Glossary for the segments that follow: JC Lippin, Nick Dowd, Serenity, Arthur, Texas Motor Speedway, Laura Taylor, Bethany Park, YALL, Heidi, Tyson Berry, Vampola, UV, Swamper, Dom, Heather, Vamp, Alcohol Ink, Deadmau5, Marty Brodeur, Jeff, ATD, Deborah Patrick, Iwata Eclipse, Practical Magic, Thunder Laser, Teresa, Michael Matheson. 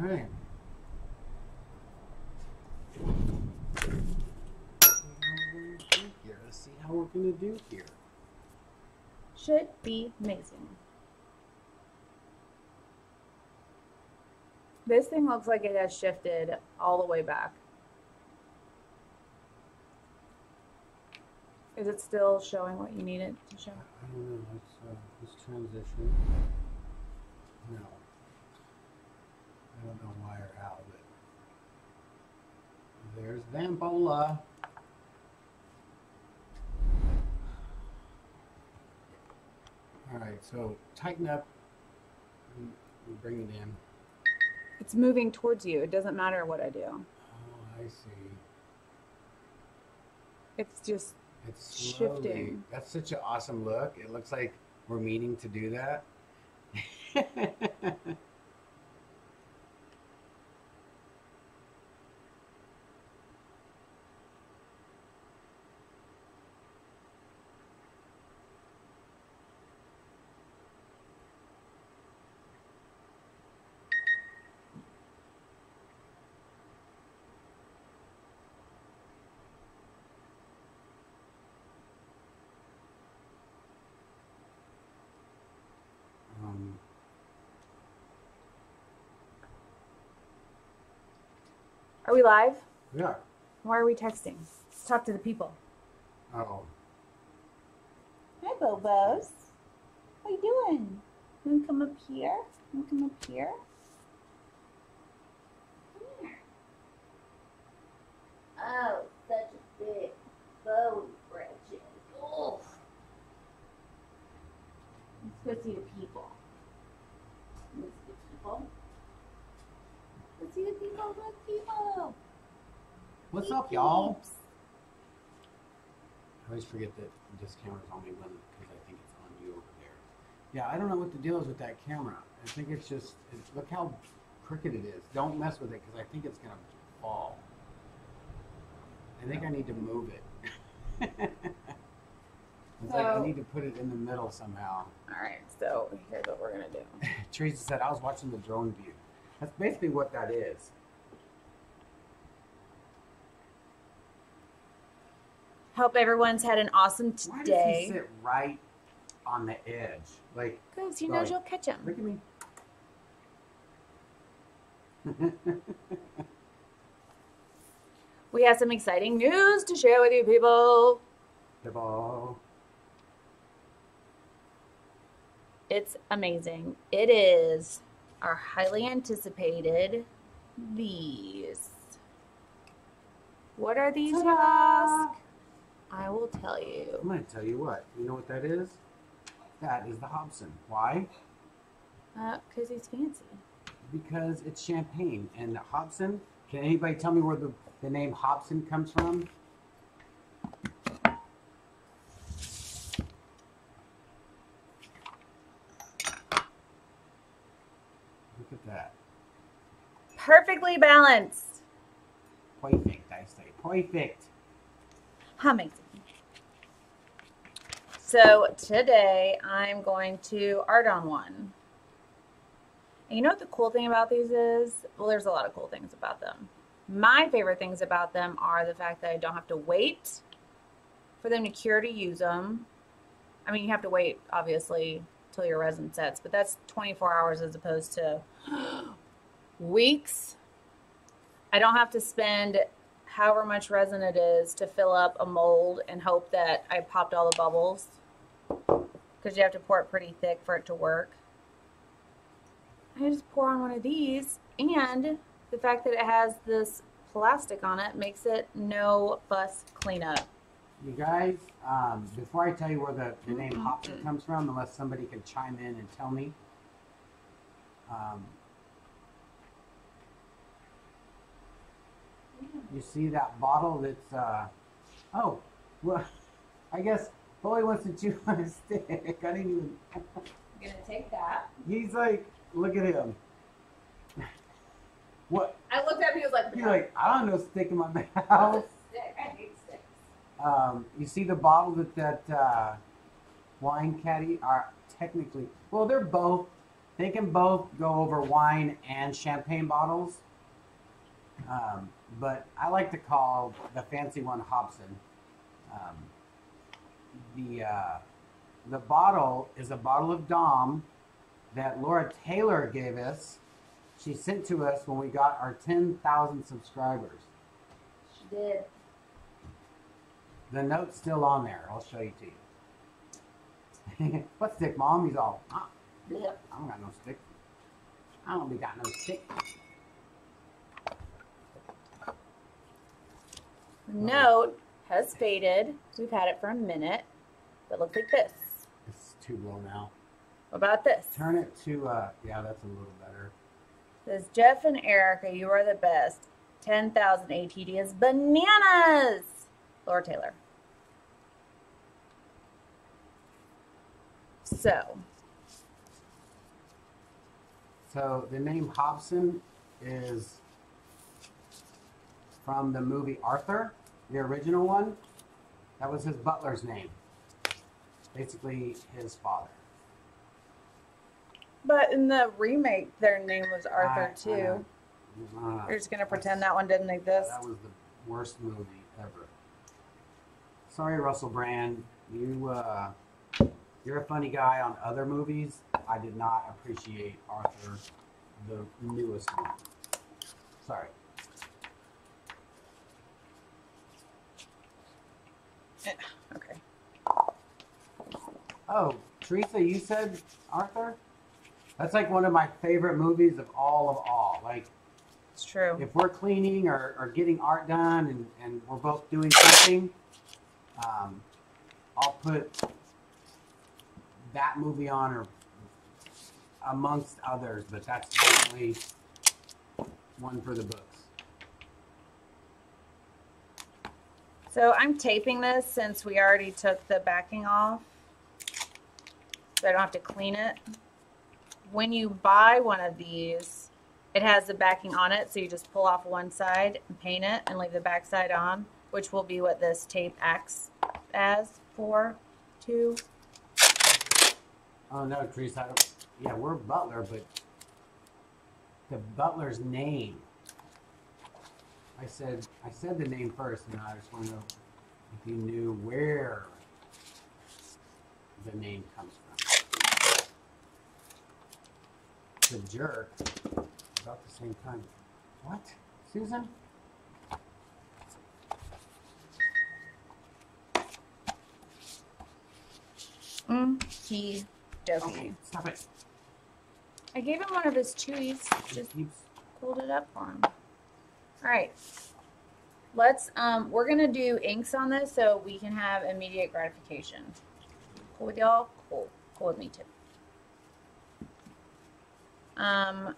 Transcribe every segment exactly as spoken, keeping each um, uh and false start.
right. Let's see how we're gonna do here. Should be amazing. This thing looks like it has shifted all the way back. Is it still showing what you need it to show? I don't know. Let's, uh, let's transition. No. I don't know why or how, but there's Vampola. All right, so tighten up and bring it in. It's moving towards you. It doesn't matter what I do. Oh, I see. It's just... It's shifting. That's such an awesome look. It looks like we're meaning to do that. Are we live? We are. Why are we texting? Let's talk to the people. Uh oh. Hi, Bobos. How you doing? You want to come up here? You want to come up here? Come here. Oh, such a big Bowie Bridget. Oh. Let's go see the people. Let's see the people. Let's see the people, let's people. What's up, y'all? I always forget that this camera's only one because I think it's on you over there. Yeah, I don't know what the deal is with that camera. I think it's just, it's, look how crooked it is. Don't mess with it because I think it's going to fall. I think I need to move it. It's so, like I need to put it in the middle somehow. All right, so here's what we're going to do. Teresa said, I was watching the drone view. That's basically what that is. Hope everyone's had an awesome today. Why does he sit right on the edge? Like, because he like, knows you'll catch him. Look at me. We have some exciting news to share with you people. People. It's amazing. It is. Are highly anticipated these. What are these, you ask? I will tell you. I'm going to tell you what. You know what that is? That is the Hobson. Why? Uh, because he's fancy. Because it's champagne. And the Hobson, can anybody tell me where the, the name Hobson comes from? Perfectly balanced. Perfect, I say. Perfect. Amazing. So today I'm going to art on one. And you know what the cool thing about these is? Well, there's a lot of cool things about them. My favorite things about them are the fact that I don't have to wait for them to cure to use them. I mean, you have to wait, obviously, till your resin sets, but that's twenty-four hours as opposed to... weeks. I don't have to spend however much resin it is to fill up a mold and hope that I popped all the bubbles, because you have to pour it pretty thick for it to work. I just pour on one of these, and the fact that it has this plastic on it makes it no fuss cleanup. You guys, um, before I tell you where the, the name Hobson comes from, unless somebody could chime in and tell me, um, you see that bottle that's, uh, oh, well, I guess Chloe wants to chew on a stick. I didn't even. I'm going to take that. He's like, look at him. What? I looked at him, he was like, he's like, I don't know, stick in my mouth. I hate sticks. Um, you see the bottle that, that uh, wine caddy are technically, well, they're both They can both go over wine and champagne bottles, um, but I like to call the fancy one Hobson. Um, the uh, the bottle is a bottle of Dom that Laura Taylor gave us. She sent to us when we got our ten thousand subscribers. She did. The note's still on there. I'll show you to you. What stick, Mom? He's all, ah, yep. I don't got no stick. I don't be got no stick. Note has faded. We've had it for a minute. It looks like this. It's too low now. What about this? Turn it to, uh, yeah, that's a little better. Says, Jeff and Erica, you are the best. ten thousand A T D is bananas. Laura Taylor. So. So the name Hobson is from the movie Arthur, the original one. That was his butler's name. Basically his father. But in the remake, their name was Arthur I, too. I You're just going to pretend that one didn't exist. That was the worst movie ever. Sorry, Russell Brand. You, uh, you're a funny guy on other movies. I did not appreciate Arthur, the newest one. Sorry. Okay. Oh, Teresa, you said Arthur? That's like one of my favorite movies of all of all. Like, it's true. If we're cleaning or, or getting art done and, and we're both doing something, Um, I'll put that movie on, or amongst others, but that's definitely one for the books. So I'm taping this since we already took the backing off, so I don't have to clean it. When you buy one of these, it has the backing on it, so you just pull off one side and paint it and leave the back side on, which will be what this tape acts as for, two. Oh no, Teresa, I don't, yeah, we're butler, but the butler's name. I said, I said the name first, and I just want to know if you knew where the name comes from. The jerk, about the same time. What, Susan? Mm, he doesn't. Okay, stop it. I gave him one of his chewies. Just pulled it up on. All right. Let's, um, we're going to do inks on this so we can have immediate gratification. Cool with y'all? Cool. Cool with me too. Um,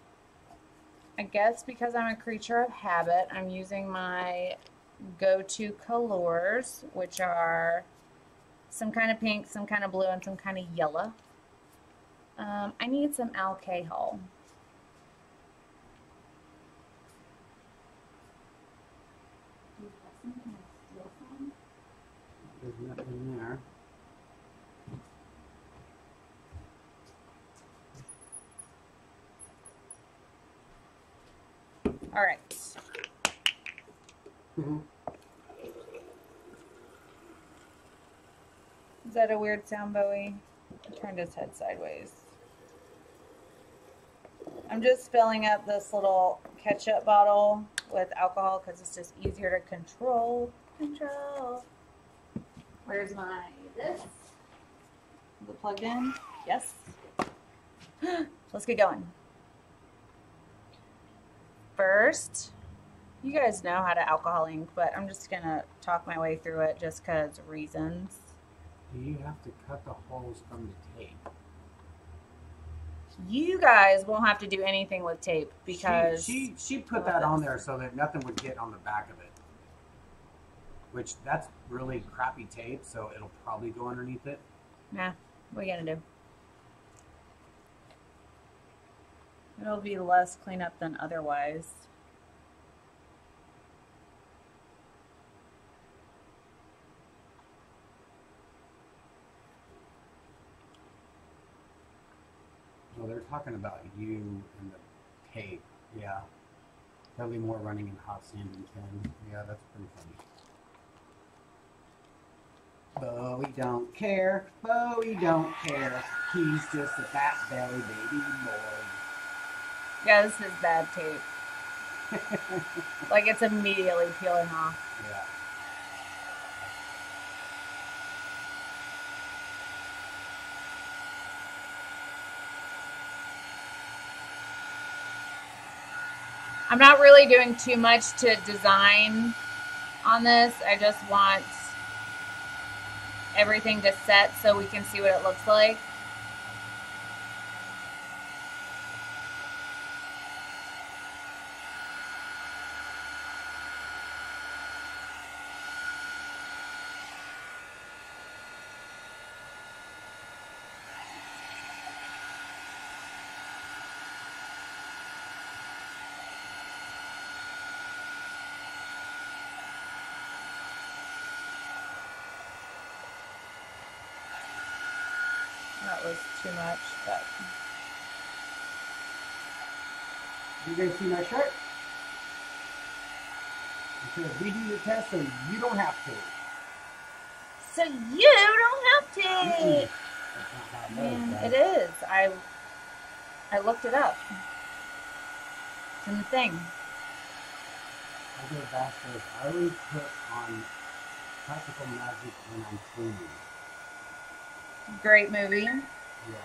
I guess because I'm a creature of habit, I'm using my go-to colors, which are some kind of pink, some kind of blue, and some kind of yellow. Um, I need some alcohol. There's nothing there. All right. Mm-hmm. Is that a weird sound, Bowie? I turned his head sideways. I'm just filling up this little ketchup bottle with alcohol because it's just easier to control. Control. Where's my, this? Is it plugged in? Yes. Let's get going. First, you guys know how to alcohol ink, but I'm just going to talk my way through it just because reasons. Do you have to cut the holes from the tape? You guys won't have to do anything with tape because... She, she, she put that on there so that nothing would get on the back of it. Which, that's really crappy tape, so it'll probably go underneath it. Nah, what are you gonna do? It'll be less cleanup than otherwise. Well, they're talking about you and the tape. Yeah. Probably more running in hot sand than ten. Yeah, that's pretty funny. Bowie don't care. Bowie don't care. He's just a fat belly baby boy. Yeah, this is bad tape. Like, it's immediately peeling off. Yeah. I'm not really doing too much to design on this. I just want everything to set so we can see what it looks like. Too much, but you guys see my shirt? Because we do the test, so you don't have to. So you don't have to. Mm-mm. That's not how it, goes, it is. I I looked it up. It's in the thing. I do it backwards. I always put on Practical Magic when I'm cleaning. Great movie. Yeah.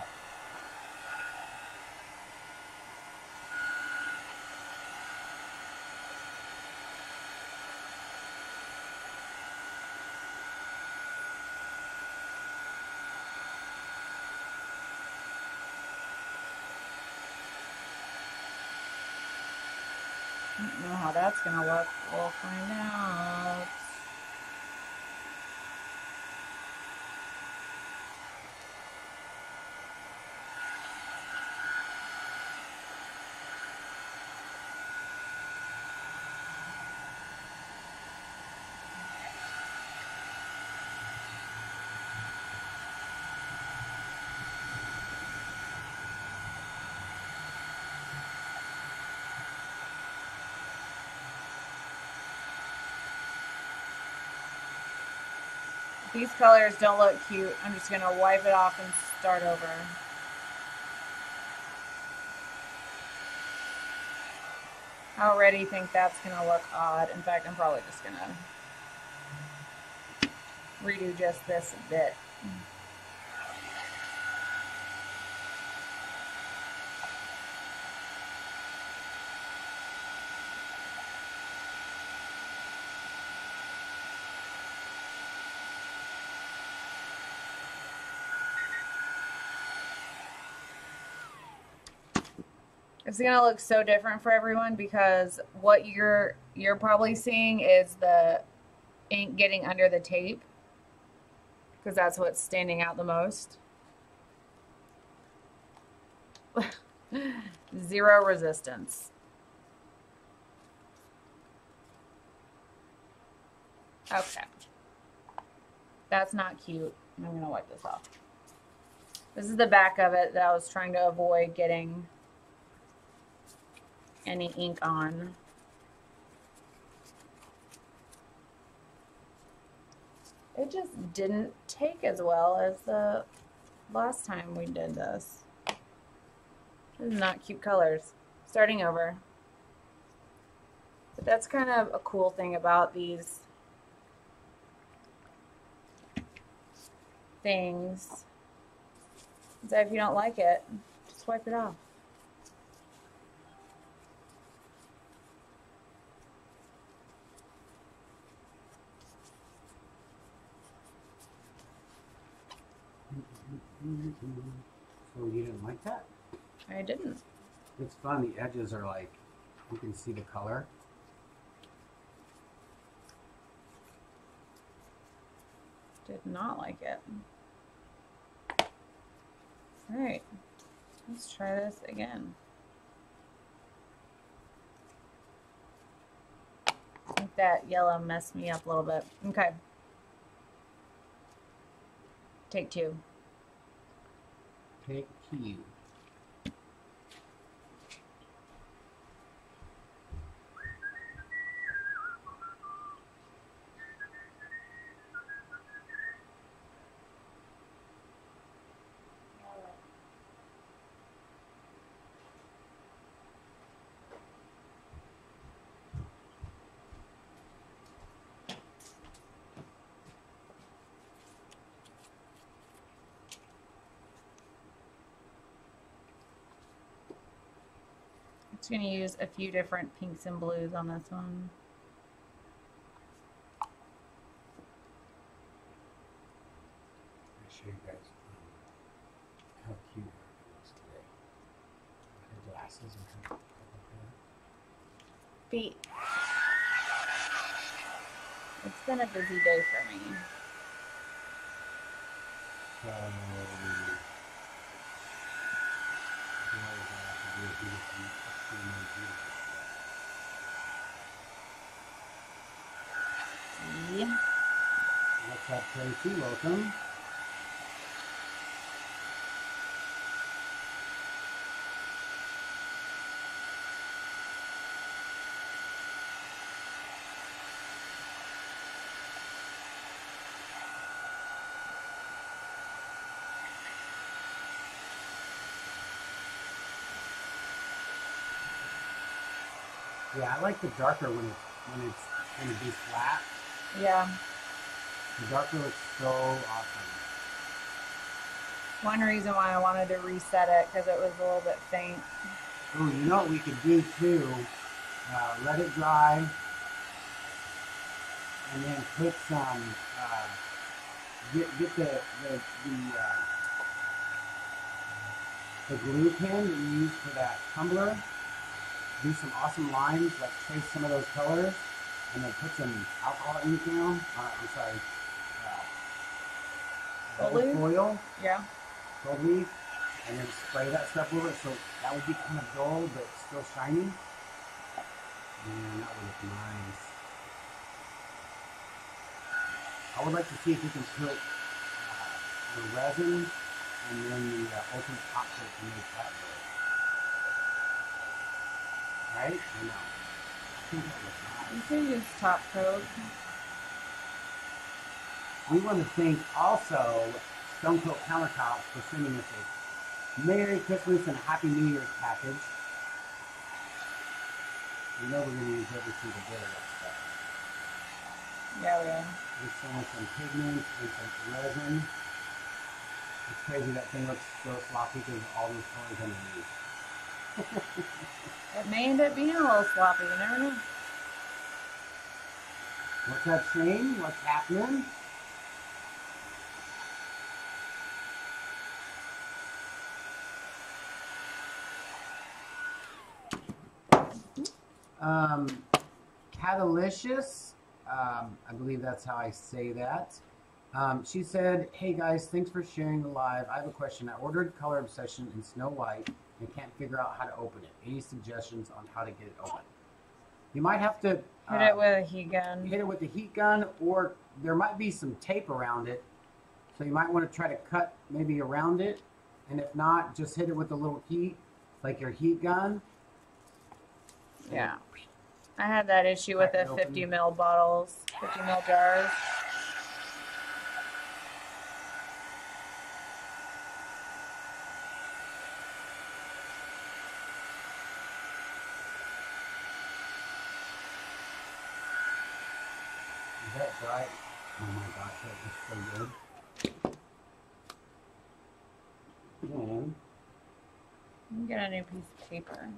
I don't know how that's going to work. We'll find out. These colors don't look cute. I'm just going to wipe it off and start over. I already think that's going to look odd. In fact, I'm probably just going to redo just this a bit. It's gonna look so different for everyone because what you're you're probably seeing is the ink getting under the tape because that's what's standing out the most. Zero resistance. Okay, that's not cute. I'm gonna wipe this off. This is the back of it that I was trying to avoid getting any ink on. It just didn't take as well as the last time we did this. This is not cute colors. Starting over. But that's kind of a cool thing about these things. So if you don't like it, just wipe it off. So you didn't like that? I didn't. It's fun. The edges are like, you can see the color. Did not like it. All right. Let's try this again. I think that yellow messed me up a little bit. Okay. Take two. Take two. It's going to use a few different pinks and blues on this one. I'll show you guys how cute it looks today. Her glasses and her feet. It's been a busy day for me. Um, yeah. What's up, Tracy? Welcome. Yeah, I like the darker when it's when it's when it be flat. Yeah. The darker looks so awesome. One reason why I wanted to reset it because it was a little bit faint. Oh, you know what we could do too? Uh, let it dry, and then put some. Uh, get get the the the, uh, the glue pen that you use for that tumbler. Do some awesome lines, like trace some of those colors, and then put some alcohol ink down. Uh, I'm sorry, uh, gold foil, yeah, gold leaf, and then spray that stuff over it. So that would be kind of dull, but still shiny. Man, that would look nice. I would like to see if we can put uh, the resin and then the uh, ultimate top coat to make that good. Right? No. You can use top coat. We want to thank also Stone Coat Countertops for sending us a Merry Christmas and a Happy New Year's package. We know we're going to use every single bit of that stuff. Yeah, we are. We're selling some pigment and some resin. It's crazy that thing looks so sloppy because of all these colors underneath. It may end up being a little sloppy, you never know. What's up, Shane? What's happening? Um, Catalicious, um, I believe that's how I say that. Um, she said, hey guys, thanks for sharing the live. I have a question. I ordered Color Obsession in Snow White. And can't figure out how to open it. Any suggestions on how to get it open? You might have to uh, hit it with a heat gun. Hit it with a heat gun, or there might be some tape around it. So you might want to try to cut maybe around it. And if not, just hit it with a little heat, like your heat gun. Yeah. I had that issue with the fifty mil bottles, fifty mil jars. Right. Oh my gosh, that looks so good. And let me get a new piece of paper.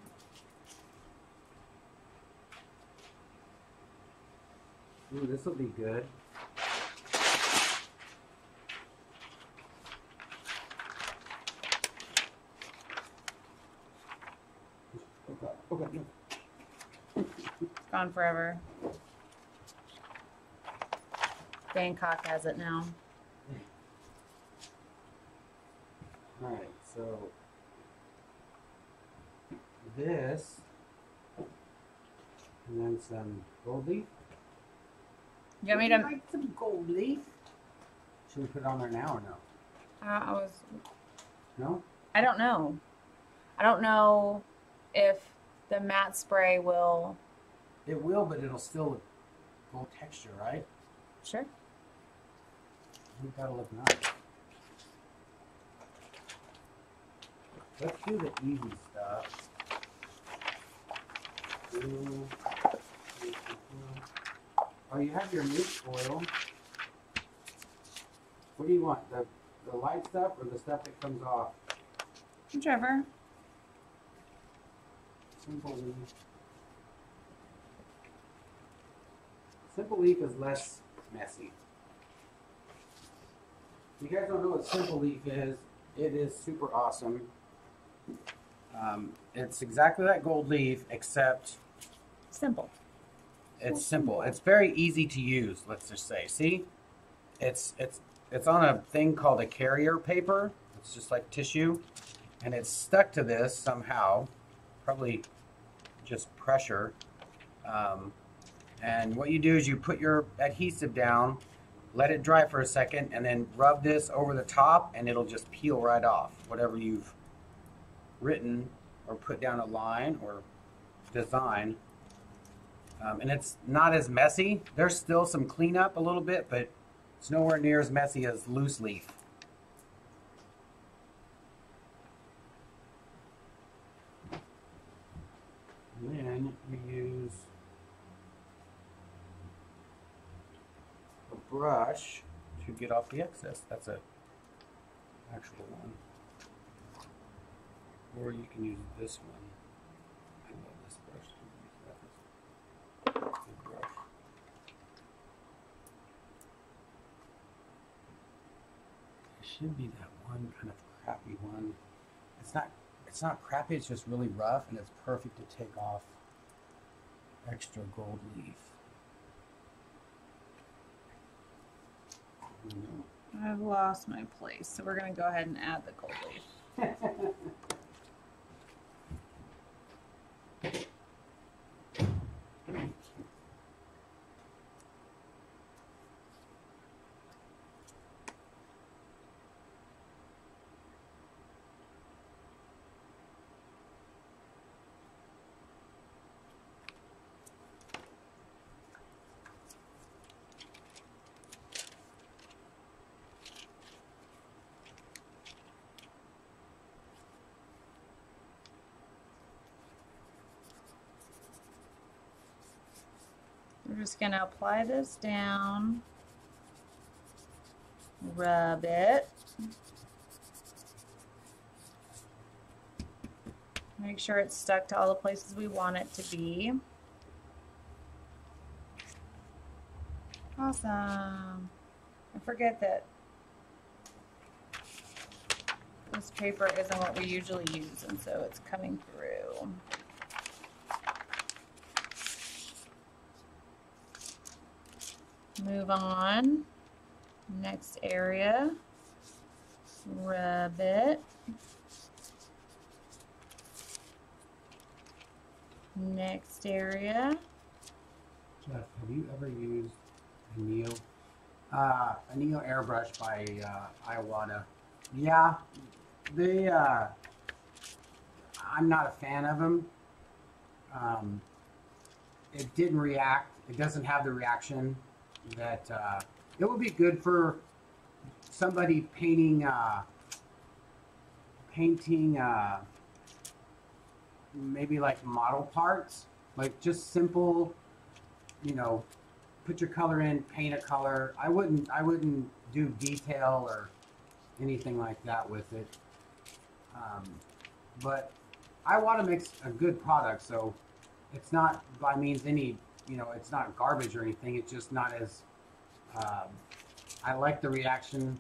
Ooh, this will be good. Okay. It's gone forever. Bangkok has it now. All right, so this, and then some gold leaf. You want me to like some gold leaf? Should we put it on there now or no? Uh, I was. No. I don't know. I don't know if the matte spray will. It will, but it'll still look gold texture, right? Sure. That'll look nice. Let's do the easy stuff. Ooh. Oh, you have your mixed oil. What do you want? The the light stuff or the stuff that comes off? Whichever. Simple leaf. Simple leaf is less messy. If you guys don't know what simple leaf is, it is super awesome. Um, it's exactly like gold leaf, except simple. It's simple. It's very easy to use. Let's just say, see, it's it's it's on a thing called a carrier paper. It's just like tissue, and it's stuck to this somehow. Probably just pressure. Um, and what you do is you put your adhesive down, let it dry for a second, and then rub this over the top, and it'll just peel right off whatever you've written or put down a line or design. Um, and it's not as messy. There's still some cleanup a little bit, but it's nowhere near as messy as loose leaf. And then we use a brush to get off the excess. That's a actual one. Or you can use this one. I love this brush. Good brush. It should be that one kind of crappy one. It's not. It's not crappy. It's just really rough, and it's perfect to take off extra gold leaf. I've lost my place, so we're gonna go ahead and add the gold leaf. We're just going to apply this down, rub it, make sure it's stuck to all the places we want it to be. Awesome. I forget that this paper isn't what we usually use, and so it's coming through. Move on, next area, rub it, next area. Jeff, have you ever used a Neo, uh, a Neo airbrush by uh, Iwata? Yeah, they, uh, I'm not a fan of them. Um, it didn't react, it doesn't have the reaction that uh, it would be good for somebody painting uh, painting uh, maybe like model parts, like just simple, you know, put your color in, paint a color. I wouldn't I wouldn't do detail or anything like that with it, um, but I want to make a good product, so it's not by means any, you know, it's not garbage or anything. It's just not as, um, I like the reaction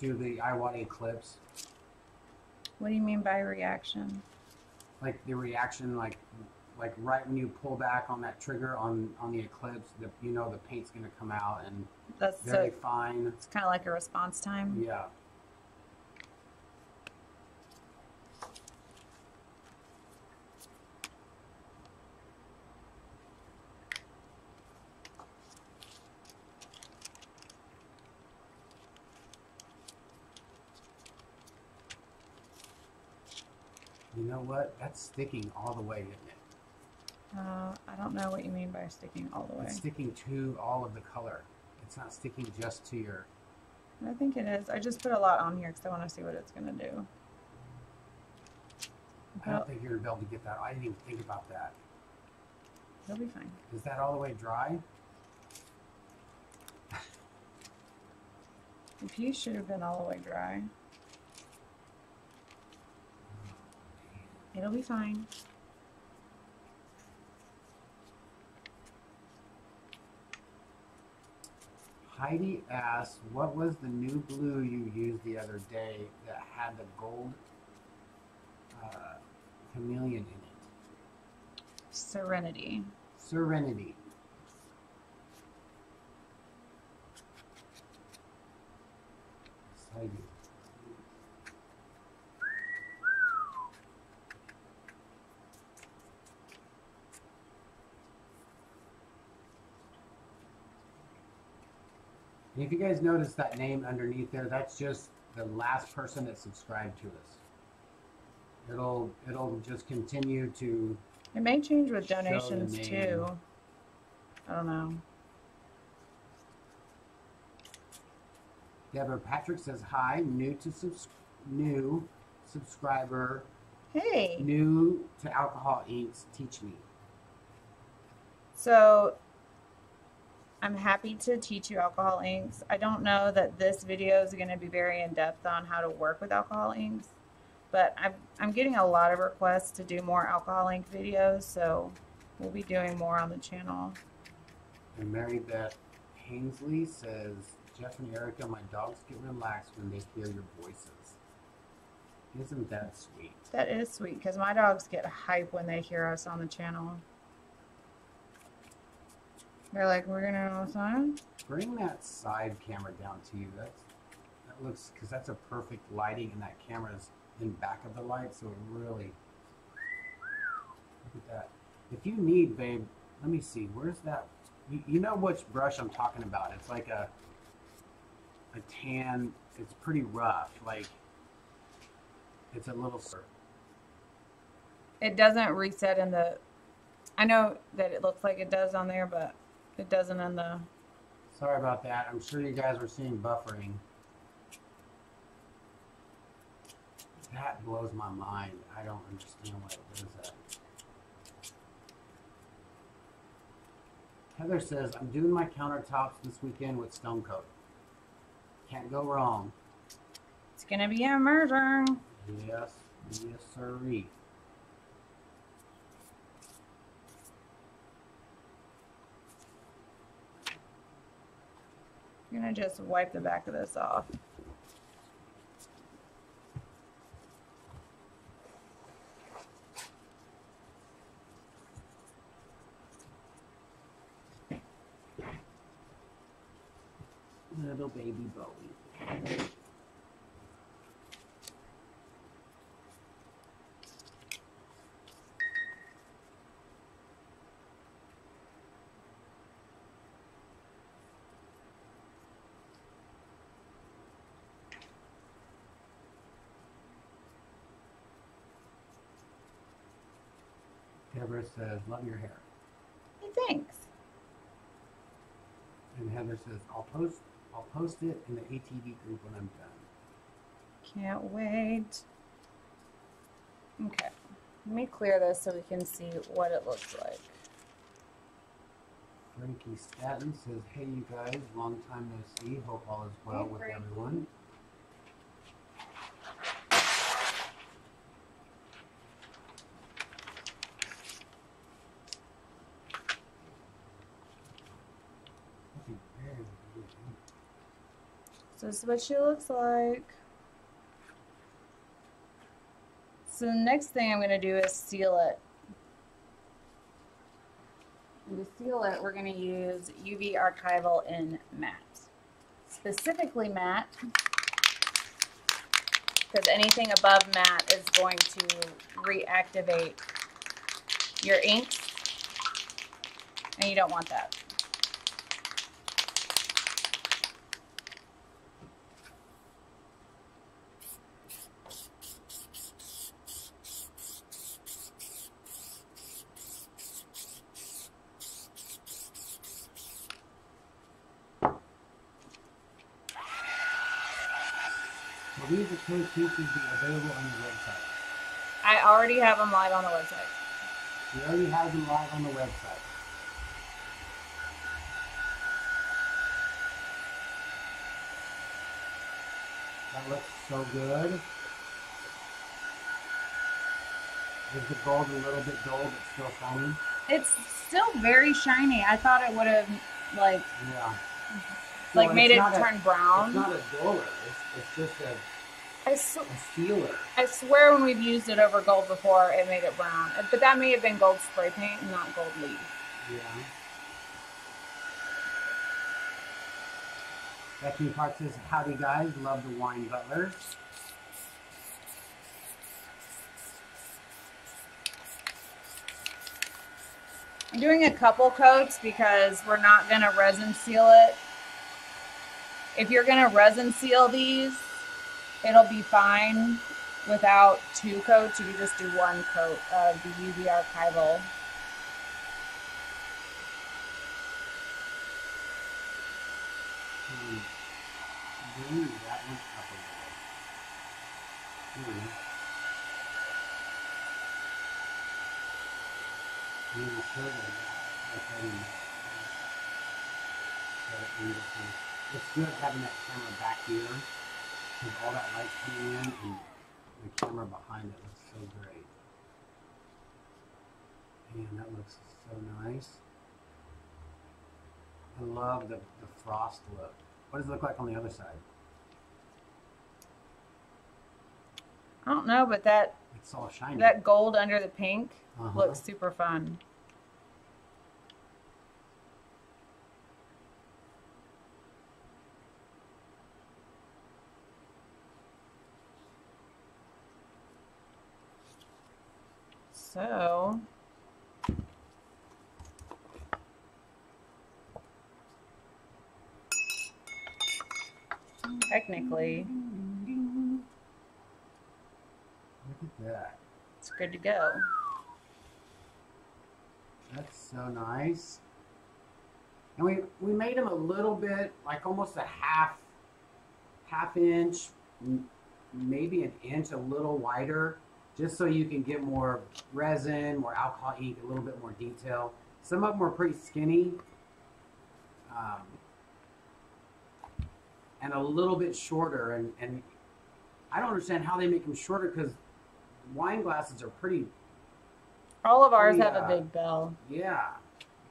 to the Iwata Eclipse. What do you mean by reaction? Like the reaction, like, like right when you pull back on that trigger on, on the Eclipse, the, you know, the paint's going to come out, and that's very so, fine. It's kind of like a response time. Yeah. You know what? That's sticking all the way, isn't it? Uh, I don't know what you mean by sticking all the way. It's sticking to all of the color. It's not sticking just to your... I think it is. I just put a lot on here because I want to see what it's going to do. I don't think you're going to be able to get that. I didn't even think about that. It'll be fine. Is that all the way dry? The piece should have been all the way dry. It'll be fine. Heidi asks, what was the new blue you used the other day that had the gold uh, chameleon in it? Serenity. Serenity. Heidi. And if you guys notice that name underneath there, that's just the last person that subscribed to us. It'll it'll just continue to. It may change with donations too. I don't know. Deborah Patrick says hi, new to subs new subscriber. Hey. New to Alcohol Incorporated. Teach me. So. I'm happy to teach you alcohol inks. I don't know that this video is going to be very in-depth on how to work with alcohol inks, but I've, I'm getting a lot of requests to do more alcohol ink videos, so we'll be doing more on the channel. And Mary Beth Hainsley says, Jeff and Erica, my dogs get relaxed when they hear your voices. Isn't that sweet? That is sweet, because my dogs get hype when they hear us on the channel. They're like, we're going to all the time. Bring that side camera down to you. That's, that looks, because that's a perfect lighting, and that camera's in back of the light, so it really, look at that. If you need, babe, let me see, where's that? You, you know which brush I'm talking about. It's like a, a tan, it's pretty rough. Like, it's a little, it doesn't reset in the, I know that it looks like it does on there, but it doesn't on the... Sorry about that. I'm sure you guys were seeing buffering. That blows my mind. I don't understand why it does that. Heather says, I'm doing my countertops this weekend with Stone Coat. Can't go wrong. It's going to be a murder. Yes. Yes, sirree. I'm going to just wipe the back of this off. Little baby Bowie. Deborah says, love your hair. Hey, thanks. And Heather says, I'll post I'll post it in the A T V group when I'm done. Can't wait. Okay. Let me clear this so we can see what it looks like. Frankie Statton says, hey you guys, long time no see. Hope all is well hey, with Frankie. Everyone. So this is what she looks like. So the next thing I'm going to do is seal it. And to seal it, we're going to use U V Archival in matte. Specifically matte, because anything above matte is going to reactivate your inks, and you don't want that. Will be available on your website? I already have them live on the website. We already have them live on the website. That looks so good. Is the gold a little bit dull but still shiny? It's still very shiny. I thought it would have, like... Yeah. like well, made it turn a, brown. It's not a duller. It's, it's just a, I sw- a sealer. I swear when we've used it over gold before, it made it brown. But that may have been gold spray paint, not gold leaf. Yeah. Bethany Park says, howdy guys, love the wine butlers. I'm doing a couple coats because we're not going to resin seal it. If you're going to resin seal these, it'll be fine without two coats. You can just do one coat of the U V archival. Mm. Ooh, that one's up a little. Mm. Really it's good having that camera back here with all that light coming in and the camera behind it looks so great. Man, that looks so nice. I love the, the frost look. What does it look like on the other side? I don't know, but that it's all shiny. That gold under the pink uh-huh. looks super fun. So technically, look at that. It's good to go. That's so nice. And we we made them a little bit, like almost a half, half inch, maybe an inch, a little wider, just so you can get more resin, more alcohol ink, a little bit more detail. Some of them were pretty skinny, um, and a little bit shorter. And and I don't understand how they make them shorter because wine glasses are pretty. All of ours pretty, have uh, a big bell. Yeah,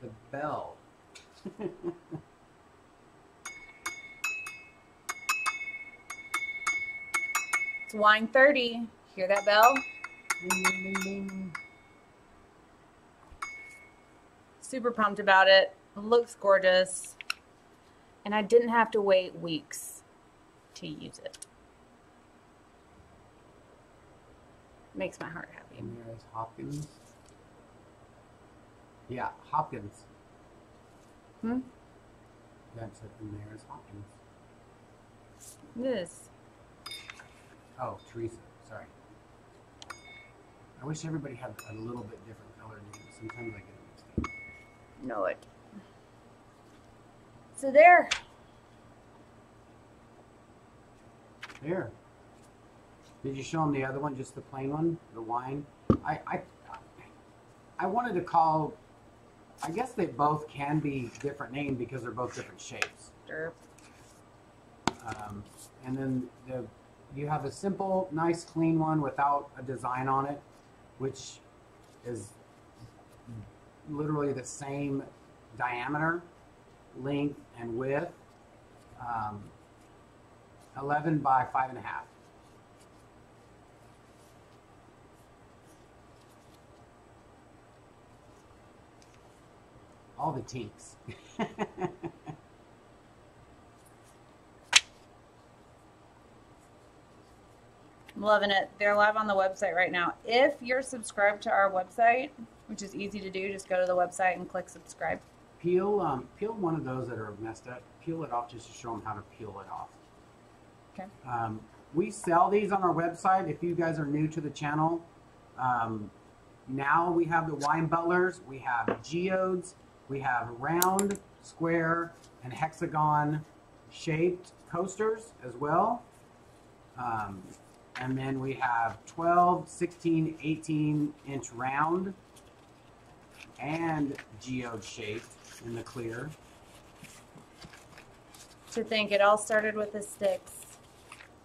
the bell. It's wine thirty. Hear that bell? Ding, ding, ding, ding. Super pumped about it. It looks gorgeous, and I didn't have to wait weeks to use it. Makes my heart happy. Marys Hopkins. Yeah, Hopkins. Hmm? That's it, Marys Hopkins. This. Oh, Teresa, sorry. I wish everybody had a little bit different color names. Sometimes I get them mixed up. Know it. So there. There. Did you show them the other one, just the plain one, the wine? I, I, I wanted to call, I guess they both can be different names because they're both different shapes. Sure. Um, and then the, you have a simple, nice, clean one without a design on it, which is literally the same diameter, length, and width, um, eleven by five and a half. All the tinks. I'm loving it. They're live on the website right now. If you're subscribed to our website, which is easy to do, just go to the website and click subscribe. Peel, um, peel one of those that are messed up. Peel it off just to show them how to peel it off. Okay. Um, we sell these on our website. If you guys are new to the channel, um, now we have the wine butlers. We have geodes. We have round, square, and hexagon shaped coasters as well. Um, and then we have twelve, sixteen, eighteen inch round and geode shaped in the clear. To think it all started with the sticks.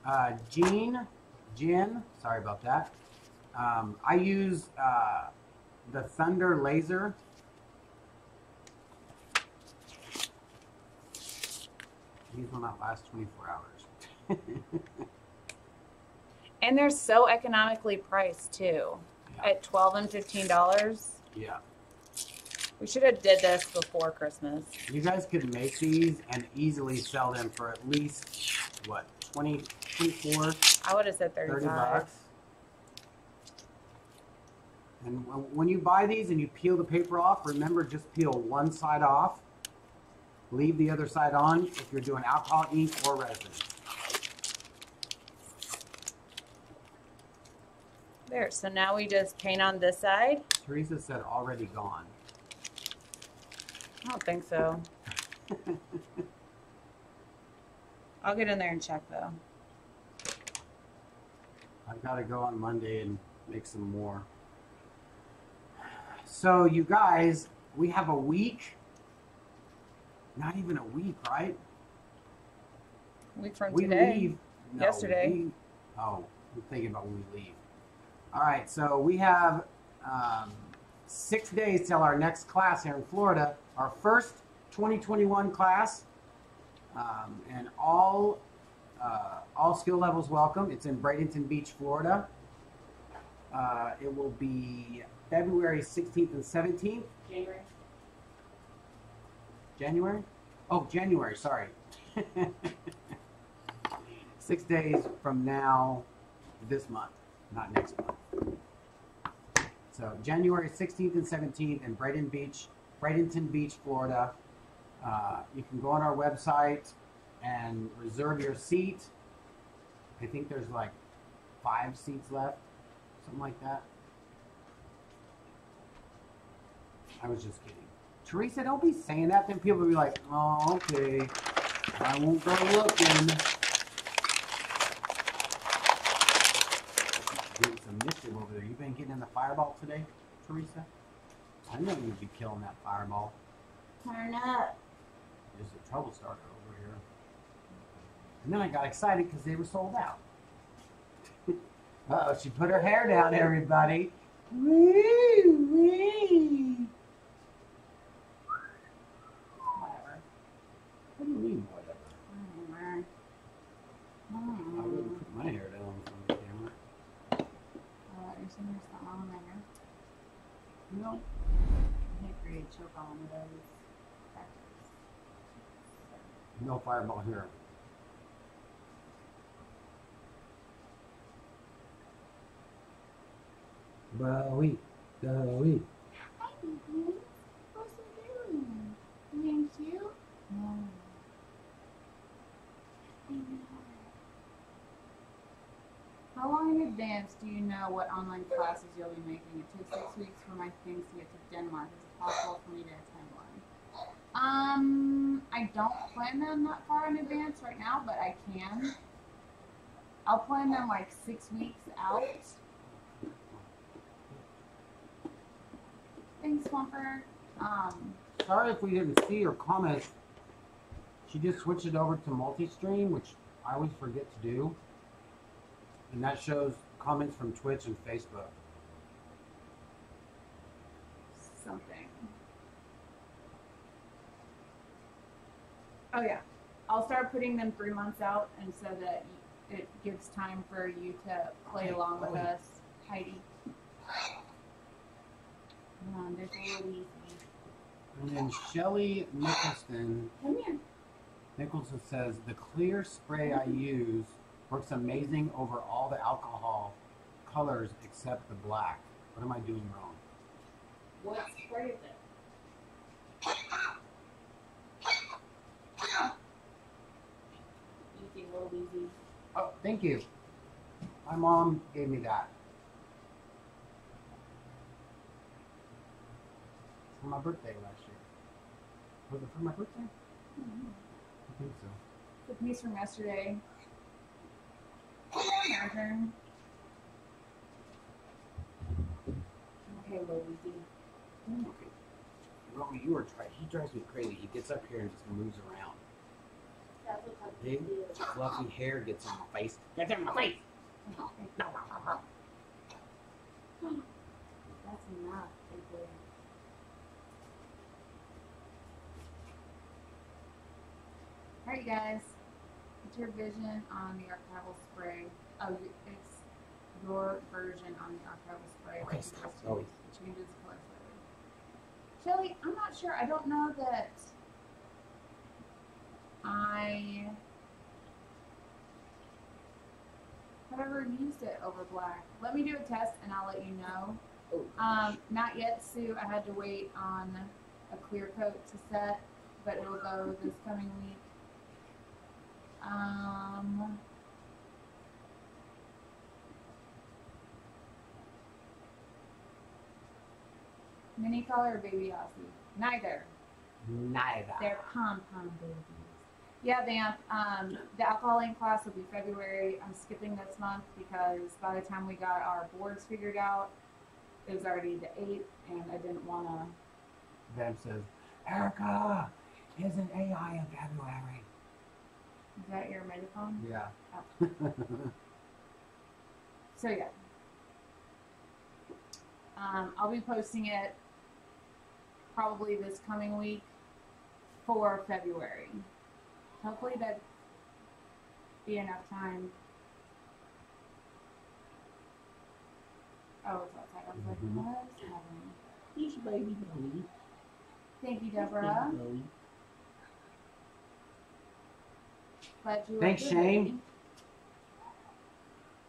Uh, Gene, Gin, sorry about that. Um, I use uh, the Thunder Laser. these will not last twenty-four hours. And they're so economically priced too, yeah. At twelve and fifteen dollars. Yeah. We should have did this before Christmas. You guys could make these and easily sell them for at least, what, twenty, twenty-four? I would have said thirty-five. thirty bucks. And when you buy these and you peel the paper off, remember, just peel one side off. Leave the other side on if you're doing alcohol, ink, or resin. There, so now we just paint on this side. Teresa said already gone. I don't think so. I'll get in there and check though. I've got to go on Monday and make some more. So you guys, we have a week. Not even a week, right? A week from we today. Leave. No, yesterday. We, oh, I'm thinking about when we leave. All right, so we have um, six days till our next class here in Florida, our first twenty twenty-one class, um, and all uh, all skill levels welcome. It's in Bradenton Beach, Florida. Uh, it will be February sixteenth and seventeenth. January. January? Oh, January, sorry. Six days from now, this month, not next month. So January sixteenth and seventeenth in Bradenton Beach, Bradenton Beach, Florida. Uh, you can go on our website and reserve your seat. I think there's like five seats left, something like that. I was just kidding. Teresa, don't be saying that. Then people will be like, oh, okay, I won't go looking. Doing some mischief over there. You been getting in the fireball today, Teresa? I know you'd be killing that fireball. Turn up. There's a trouble starter over here. And then I got excited because they were sold out. Uh-oh, she put her hair down, everybody. Woo, wee. What do you mean, whatever? Mm-hmm. I wouldn't put my hair down on the camera. Uh, you're saying there's something wrong with my hair? No. I think we could choke on one of those. No fireball here. Bowie, Bowie. Hi, baby. What's it doing? You cute? No. How long in advance do you know what online classes you'll be making? It takes six weeks for my things to get to Denmark. Is it possible for me to attend one? Um, I don't plan them that far in advance right now, but I can. I'll plan them like six weeks out. Thanks, Swamper. Um, Sorry if we didn't see your comments. She just switched it over to multi-stream, which I always forget to do. And that shows comments from Twitch and Facebook. Something. Oh yeah. I'll start putting them three months out, and so that it gives time for you to play along with us. Heidi. Come on, there's a little easy. And then Shelly Nicholson. Come here. Nicholson says, the clear spray I use works amazing over all the alcohol colors except the black. What am I doing wrong? What spray is it? Easy, little easy. Oh, thank you. My mom gave me that. For my birthday last year. Was it for my birthday? Mm-hmm. I think so. The piece from yesterday. Turn. Okay, Louisy. Okay. Romy, you are trying. He drives me crazy. He gets up here and just moves around. Big fluffy hair gets in my face. That's in my face. No, no, no, no. That's enough. All right, you guys. It's your vision on the archival spray. Oh, it's your version on the archival spray. Okay, stop. Oh. It changes color slightly. Shelly, I'm not sure. I don't know that I have ever used it over black. Let me do a test and I'll let you know. Um, not yet, Sue. I had to wait on a clear coat to set, but it'll go this coming week. Um, mini color or baby Aussie? Neither. Neither. They're pom pom babies. Yeah, Vamp. Um, the alcohol ink class will be February. I'm skipping this month because by the time we got our boards figured out, it was already the eighth, and I didn't want to. Vamp says, Erica, isn't A I in February? Is that your megaphone? Yeah. Oh. So, yeah. Um, I'll be posting it probably this coming week for February. Hopefully that'd be enough time. Oh, it's outside. I was like, what's happening? He's baby Billy. Thank you, Deborah. Glad you Thanks, Shane.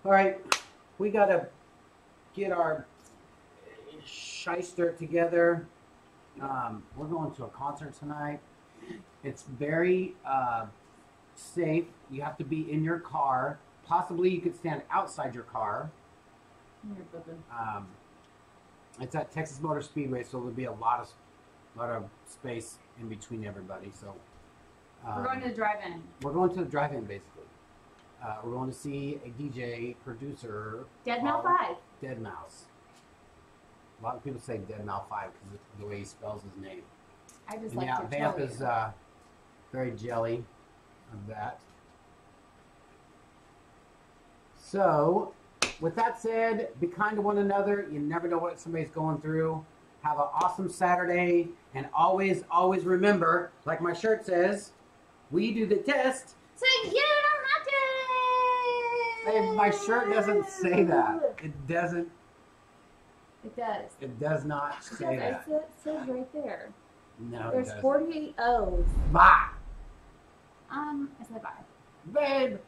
All right, we got to get our shyster together. Um, we're going to a concert tonight. It's very uh, safe. You have to be in your car. Possibly you could stand outside your car. Um, it's at Texas Motor Speedway, so there'll be a lot of lot of space in between everybody. So um, we're going to the drive-in. We're going to the drive-in, basically. Uh, we're going to see a D J producer. Deadmau five. Deadmau. A lot of people say Deadmau five because of the way he spells his name. I just and like yeah, to Vamp is uh, very jelly of that. So. With that said, be kind to one another. You never know what somebody's going through. Have an awesome Saturday. And always, always remember, like my shirt says, we do the test. So you don't have to. My shirt doesn't say that. It doesn't. It does. It does not say that. It says right there. No, there's forty-eight O's. Bye. Um, I said bye. Babe.